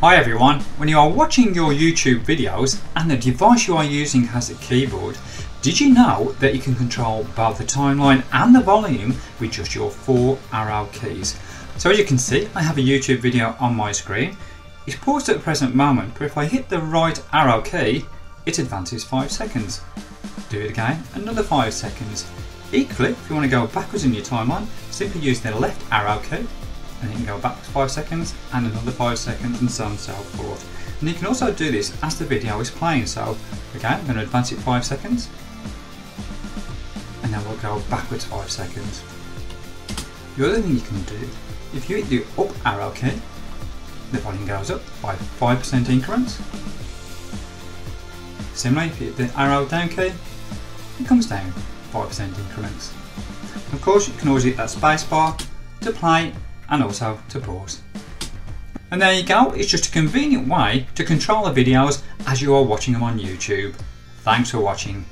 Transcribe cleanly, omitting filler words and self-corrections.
Hi everyone, when you are watching your YouTube videos and the device you are using has a keyboard, did you know that you can control both the timeline and the volume with just your 4 arrow keys? So as you can see, I have a YouTube video on my screen. It's paused at the present moment, but if I hit the right arrow key, it advances 5 seconds. Do it again, another 5 seconds. Equally, if you want to go backwards in your timeline, simply use the left arrow key, and you can go back 5 seconds and another 5 seconds and so on and so forth. And you can also do this as the video is playing. So again, I'm going to advance it 5 seconds and then we'll go backwards 5 seconds. The other thing you can do, if you hit the up arrow key, the volume goes up by 5% increments. Similarly, if you hit the arrow down key, it comes down 5% increments. Of course, you can always hit that space bar to play and also to pause. And there you go, it's just a convenient way to control the videos as you are watching them on YouTube. Thanks for watching.